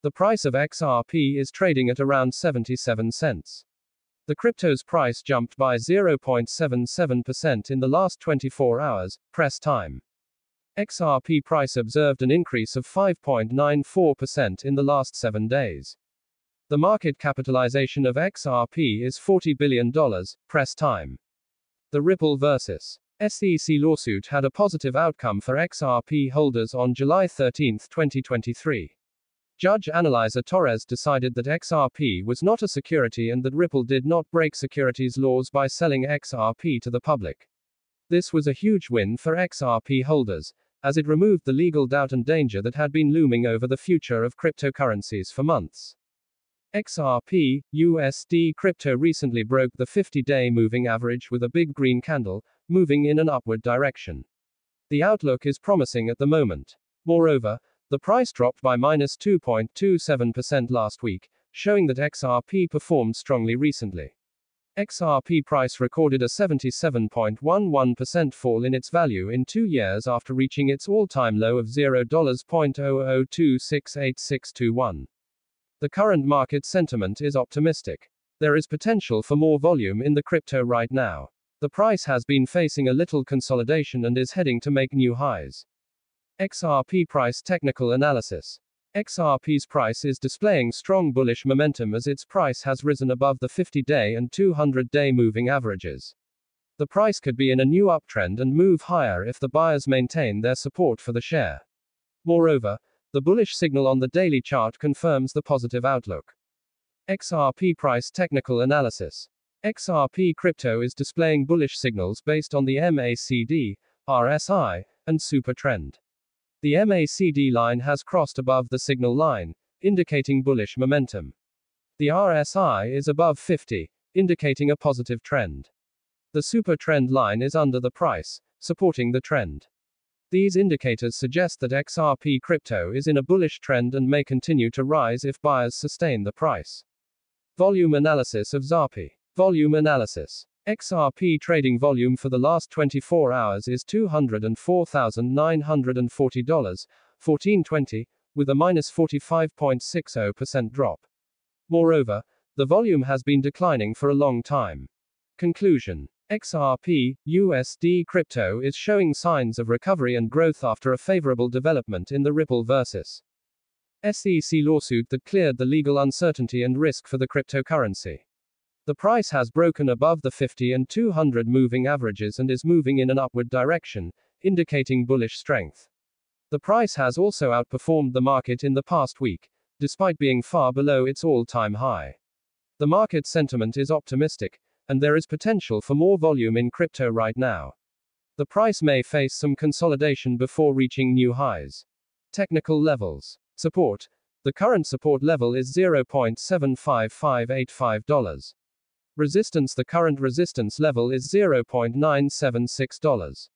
The price of XRP is trading at around 77 cents. The crypto's price jumped by 0.77% in the last 24 hours, press time. XRP price observed an increase of 5.94% in the last 7 days. The market capitalization of XRP is $40 billion, press time. The Ripple vs. SEC lawsuit had a positive outcome for XRP holders on July 13, 2023. Judge Analisa Torres decided that XRP was not a security and that Ripple did not break securities laws by selling XRP to the public. This was a huge win for XRP holders, as it removed the legal doubt and danger that had been looming over the future of cryptocurrencies for months. XRP, USD crypto recently broke the 50-day moving average with a big green candle, moving in an upward direction. The outlook is promising at the moment. Moreover, the price dropped by minus 2.27% last week, showing that XRP performed strongly recently. XRP price recorded a 77.11% fall in its value in 2 years after reaching its all-time low of $0.00268621. The current market sentiment is optimistic. There is potential for more volume in the crypto right now. The price has been facing a little consolidation and is heading to make new highs. XRP price technical analysis. XRP's price is displaying strong bullish momentum as its price has risen above the 50-day and 200-day moving averages. The price could be in a new uptrend and move higher if the buyers maintain their support for the share. Moreover, the bullish signal on the daily chart confirms the positive outlook. XRP price technical analysis. XRP crypto is displaying bullish signals based on the MACD, RSI, and super trend. The MACD line has crossed above the signal line, indicating bullish momentum. The RSI is above 50, indicating a positive trend. The super trend line is under the price, supporting the trend. These indicators suggest that XRP crypto is in a bullish trend and may continue to rise if buyers sustain the price. Volume analysis of XRP. Volume analysis. XRP trading volume for the last 24 hours is $204,940, $14.20, with a minus 45.60% drop. Moreover, the volume has been declining for a long time. Conclusion. XRP, USD crypto is showing signs of recovery and growth after a favorable development in the Ripple vs. SEC lawsuit that cleared the legal uncertainty and risk for the cryptocurrency. The price has broken above the 50 and 200 moving averages and is moving in an upward direction, indicating bullish strength. The price has also outperformed the market in the past week, despite being far below its all-time high. The market sentiment is optimistic, and there is potential for more volume in crypto right now. The price may face some consolidation before reaching new highs. Technical levels. Support. The current support level is $0.75585. Resistance. The current resistance level is $0.976.